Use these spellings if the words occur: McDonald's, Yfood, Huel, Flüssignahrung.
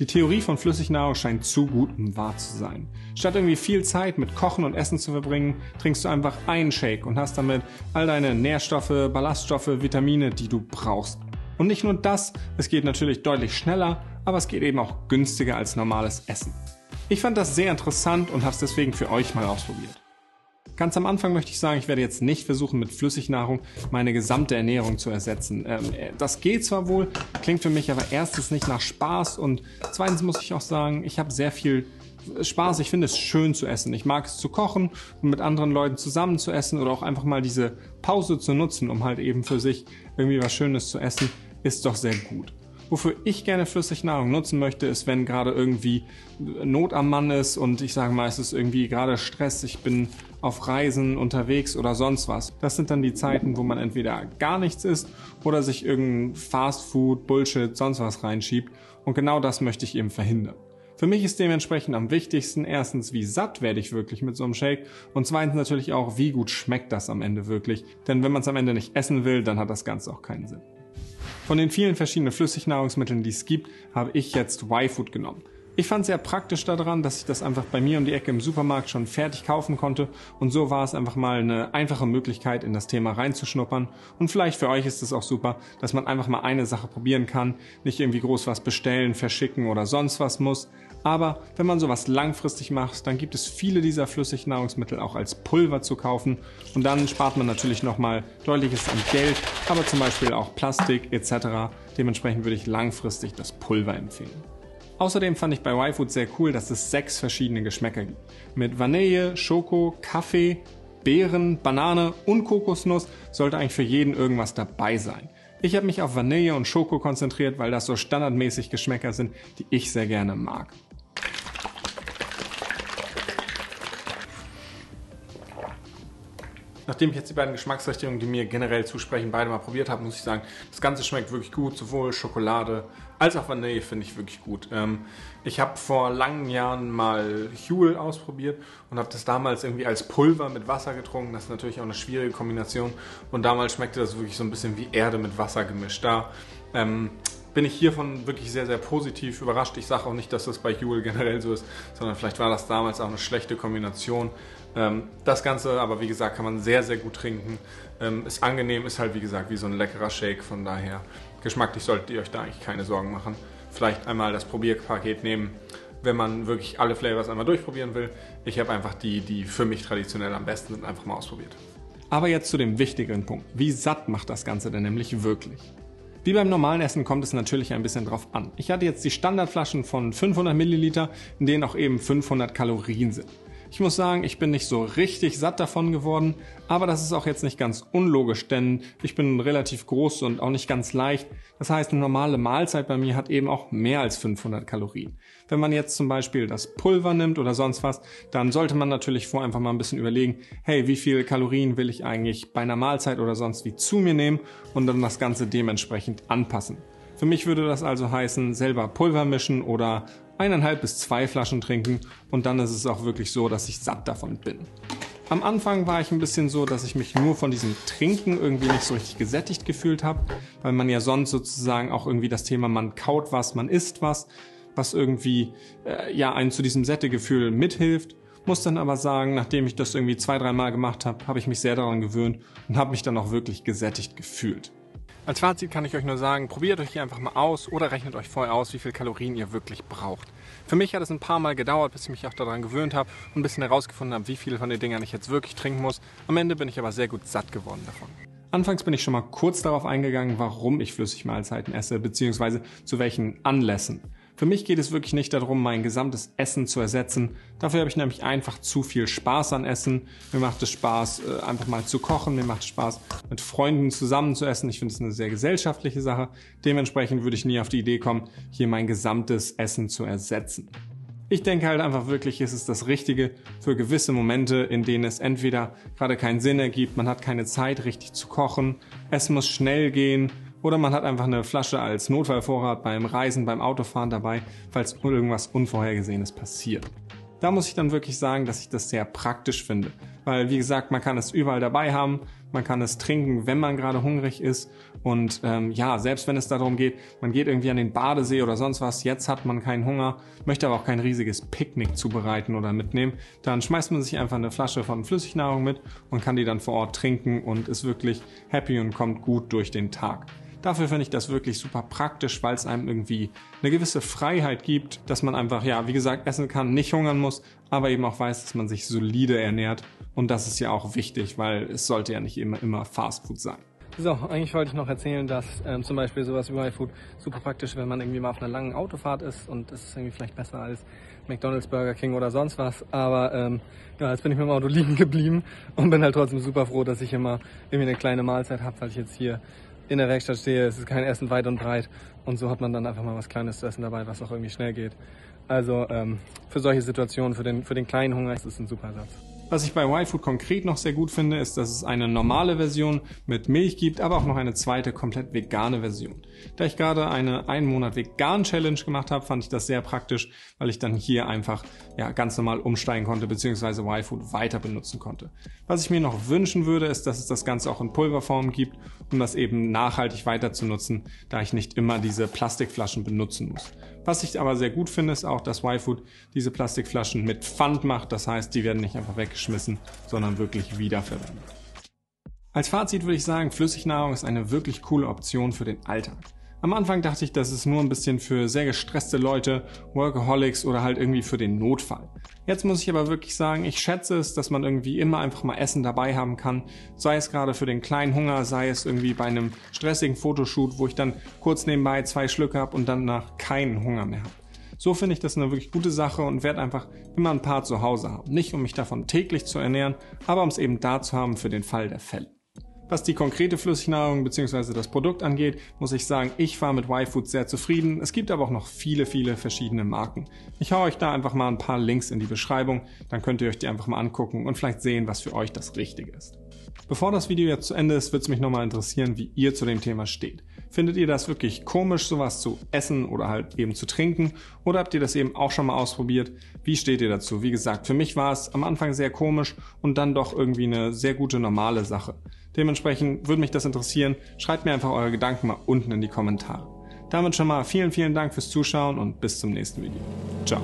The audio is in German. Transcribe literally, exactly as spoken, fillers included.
Die Theorie von Flüssignahrung scheint zu gut, um wahr zu sein. Statt irgendwie viel Zeit mit Kochen und Essen zu verbringen, trinkst du einfach einen Shake und hast damit all deine Nährstoffe, Ballaststoffe, Vitamine, die du brauchst. Und nicht nur das, es geht natürlich deutlich schneller, aber es geht eben auch günstiger als normales Essen. Ich fand das sehr interessant und habe es deswegen für euch mal ausprobiert. Ganz am Anfang möchte ich sagen, ich werde jetzt nicht versuchen, mit Flüssignahrung meine gesamte Ernährung zu ersetzen. Das geht zwar wohl, klingt für mich aber erstens nicht nach Spaß und zweitens muss ich auch sagen, ich habe sehr viel Spaß. Ich finde es schön zu essen. Ich mag es zu kochen und mit anderen Leuten zusammen zu essen oder auch einfach mal diese Pause zu nutzen, um halt eben für sich irgendwie was Schönes zu essen, ist doch sehr gut. Wofür ich gerne Flüssignahrung nutzen möchte, ist, wenn gerade irgendwie Not am Mann ist und ich sage mal, es ist irgendwie gerade Stress, ich bin auf Reisen unterwegs oder sonst was. Das sind dann die Zeiten, wo man entweder gar nichts isst oder sich irgendein Fastfood, Bullshit, sonst was reinschiebt. Und genau das möchte ich eben verhindern. Für mich ist dementsprechend am wichtigsten erstens, wie satt werde ich wirklich mit so einem Shake und zweitens natürlich auch, wie gut schmeckt das am Ende wirklich. Denn wenn man es am Ende nicht essen will, dann hat das Ganze auch keinen Sinn. Von den vielen verschiedenen Flüssignahrungsmitteln, die es gibt, habe ich jetzt Yfood genommen. Ich fand es sehr praktisch daran, dass ich das einfach bei mir um die Ecke im Supermarkt schon fertig kaufen konnte und so war es einfach mal eine einfache Möglichkeit, in das Thema reinzuschnuppern und vielleicht für euch ist es auch super, dass man einfach mal eine Sache probieren kann, nicht irgendwie groß was bestellen, verschicken oder sonst was muss, aber wenn man sowas langfristig macht, dann gibt es viele dieser Flüssignahrungsmittel auch als Pulver zu kaufen und dann spart man natürlich nochmal deutliches an Geld, aber zum Beispiel auch Plastik et cetera. Dementsprechend würde ich langfristig das Pulver empfehlen. Außerdem fand ich bei Yfood sehr cool, dass es sechs verschiedene Geschmäcker gibt. Mit Vanille, Schoko, Kaffee, Beeren, Banane und Kokosnuss sollte eigentlich für jeden irgendwas dabei sein. Ich habe mich auf Vanille und Schoko konzentriert, weil das so standardmäßig Geschmäcker sind, die ich sehr gerne mag. Nachdem ich jetzt die beiden Geschmacksrichtungen, die mir generell zusprechen, beide mal probiert habe, muss ich sagen, das Ganze schmeckt wirklich gut, sowohl Schokolade als auch Vanille finde ich wirklich gut. Ich habe vor langen Jahren mal Huel ausprobiert und habe das damals irgendwie als Pulver mit Wasser getrunken. Das ist natürlich auch eine schwierige Kombination und damals schmeckte das wirklich so ein bisschen wie Erde mit Wasser gemischt. Da ähm, bin ich hiervon wirklich sehr, sehr positiv überrascht. Ich sage auch nicht, dass das bei Huel generell so ist, sondern vielleicht war das damals auch eine schlechte Kombination. Das Ganze, aber wie gesagt, kann man sehr, sehr gut trinken, ist angenehm, ist halt wie gesagt wie so ein leckerer Shake, von daher geschmacklich solltet ihr euch da eigentlich keine Sorgen machen. Vielleicht einmal das Probierpaket nehmen, wenn man wirklich alle Flavors einmal durchprobieren will. Ich habe einfach die, die für mich traditionell am besten sind, einfach mal ausprobiert. Aber jetzt zu dem wichtigeren Punkt, wie satt macht das Ganze denn nämlich wirklich? Wie beim normalen Essen kommt es natürlich ein bisschen drauf an. Ich hatte jetzt die Standardflaschen von fünfhundert Milliliter, in denen auch eben fünfhundert Kalorien sind. Ich muss sagen, ich bin nicht so richtig satt davon geworden, aber das ist auch jetzt nicht ganz unlogisch, denn ich bin relativ groß und auch nicht ganz leicht. Das heißt, eine normale Mahlzeit bei mir hat eben auch mehr als fünfhundert Kalorien. Wenn man jetzt zum Beispiel das Pulver nimmt oder sonst was, dann sollte man natürlich vorher einfach mal ein bisschen überlegen, hey, wie viele Kalorien will ich eigentlich bei einer Mahlzeit oder sonst wie zu mir nehmen und dann das Ganze dementsprechend anpassen. Für mich würde das also heißen, selber Pulver mischen oder eineinhalb bis zwei Flaschen trinken und dann ist es auch wirklich so, dass ich satt davon bin. Am Anfang war ich ein bisschen so, dass ich mich nur von diesem Trinken irgendwie nicht so richtig gesättigt gefühlt habe, weil man ja sonst sozusagen auch irgendwie das Thema, man kaut was, man isst was, was irgendwie äh, ja einen zu diesem Sättegefühl mithilft. Muss dann aber sagen, nachdem ich das irgendwie zwei, dreimal gemacht habe, habe ich mich sehr daran gewöhnt und habe mich dann auch wirklich gesättigt gefühlt. Als Fazit kann ich euch nur sagen, probiert euch hier einfach mal aus oder rechnet euch vorher aus, wie viel Kalorien ihr wirklich braucht. Für mich hat es ein paar Mal gedauert, bis ich mich auch daran gewöhnt habe und ein bisschen herausgefunden habe, wie viel von den Dingern ich jetzt wirklich trinken muss. Am Ende bin ich aber sehr gut satt geworden davon. Anfangs bin ich schon mal kurz darauf eingegangen, warum ich Flüssigmahlzeiten esse, beziehungsweise zu welchen Anlässen. Für mich geht es wirklich nicht darum, mein gesamtes Essen zu ersetzen. Dafür habe ich nämlich einfach zu viel Spaß an Essen. Mir macht es Spaß, einfach mal zu kochen. Mir macht es Spaß, mit Freunden zusammen zu essen. Ich finde es eine sehr gesellschaftliche Sache. Dementsprechend würde ich nie auf die Idee kommen, hier mein gesamtes Essen zu ersetzen. Ich denke halt einfach wirklich, es ist das Richtige für gewisse Momente, in denen es entweder gerade keinen Sinn ergibt, man hat keine Zeit, richtig zu kochen, es muss schnell gehen, oder man hat einfach eine Flasche als Notfallvorrat beim Reisen, beim Autofahren dabei, falls irgendwas Unvorhergesehenes passiert. Da muss ich dann wirklich sagen, dass ich das sehr praktisch finde, weil wie gesagt, man kann es überall dabei haben, man kann es trinken, wenn man gerade hungrig ist. Und ähm, ja, selbst wenn es darum geht, man geht irgendwie an den Badesee oder sonst was, jetzt hat man keinen Hunger, möchte aber auch kein riesiges Picknick zubereiten oder mitnehmen, dann schmeißt man sich einfach eine Flasche von Flüssignahrung mit und kann die dann vor Ort trinken und ist wirklich happy und kommt gut durch den Tag. Dafür finde ich das wirklich super praktisch, weil es einem irgendwie eine gewisse Freiheit gibt, dass man einfach, ja, wie gesagt, essen kann, nicht hungern muss, aber eben auch weiß, dass man sich solide ernährt. Und das ist ja auch wichtig, weil es sollte ja nicht immer, immer Fastfood sein. So, eigentlich wollte ich noch erzählen, dass ähm, zum Beispiel sowas wie Yfood super praktisch, wenn man irgendwie mal auf einer langen Autofahrt ist und es ist irgendwie vielleicht besser als McDonald's, Burger King oder sonst was, aber ähm, ja, jetzt bin ich mit dem Auto liegen geblieben und bin halt trotzdem super froh, dass ich immer irgendwie eine kleine Mahlzeit habe, weil ich jetzt hier in der Werkstatt stehe, es ist kein Essen weit und breit und so hat man dann einfach mal was Kleines zu essen dabei, was auch irgendwie schnell geht. Also ähm, für solche Situationen, für den, für den kleinen Hunger ist es ein super Ersatz. Was ich bei Yfood konkret noch sehr gut finde, ist, dass es eine normale Version mit Milch gibt, aber auch noch eine zweite, komplett vegane Version. Da ich gerade eine ein Monat Vegan Challenge gemacht habe, fand ich das sehr praktisch, weil ich dann hier einfach ja, ganz normal umsteigen konnte, beziehungsweise Yfood weiter benutzen konnte. Was ich mir noch wünschen würde, ist, dass es das Ganze auch in Pulverform gibt, um das eben nachhaltig weiter zu nutzen, da ich nicht immer diese Plastikflaschen benutzen muss. Was ich aber sehr gut finde, ist auch, dass Yfood diese Plastikflaschen mit Pfand macht. Das heißt, die werden nicht einfach weggeschmissen, sondern wirklich wiederverwendet. Als Fazit würde ich sagen, Flüssignahrung ist eine wirklich coole Option für den Alltag. Am Anfang dachte ich, das ist nur ein bisschen für sehr gestresste Leute, Workaholics oder halt irgendwie für den Notfall. Jetzt muss ich aber wirklich sagen, ich schätze es, dass man irgendwie immer einfach mal Essen dabei haben kann, sei es gerade für den kleinen Hunger, sei es irgendwie bei einem stressigen Fotoshoot, wo ich dann kurz nebenbei zwei Schlücke habe und danach keinen Hunger mehr habe. So finde ich das eine wirklich gute Sache und werde einfach immer ein paar zu Hause haben. Nicht, um mich davon täglich zu ernähren, aber um es eben da zu haben für den Fall der Fälle. Was die konkrete Flüssignahrung bzw. das Produkt angeht, muss ich sagen, ich war mit Yfood sehr zufrieden. Es gibt aber auch noch viele, viele verschiedene Marken. Ich hau euch da einfach mal ein paar Links in die Beschreibung, dann könnt ihr euch die einfach mal angucken und vielleicht sehen, was für euch das Richtige ist. Bevor das Video jetzt zu Ende ist, würde es mich nochmal interessieren, wie ihr zu dem Thema steht. Findet ihr das wirklich komisch, sowas zu essen oder halt eben zu trinken? Oder habt ihr das eben auch schon mal ausprobiert? Wie steht ihr dazu? Wie gesagt, für mich war es am Anfang sehr komisch und dann doch irgendwie eine sehr gute normale Sache. Dementsprechend würde mich das interessieren. Schreibt mir einfach eure Gedanken mal unten in die Kommentare. Damit schon mal vielen, vielen Dank fürs Zuschauen und bis zum nächsten Video. Ciao.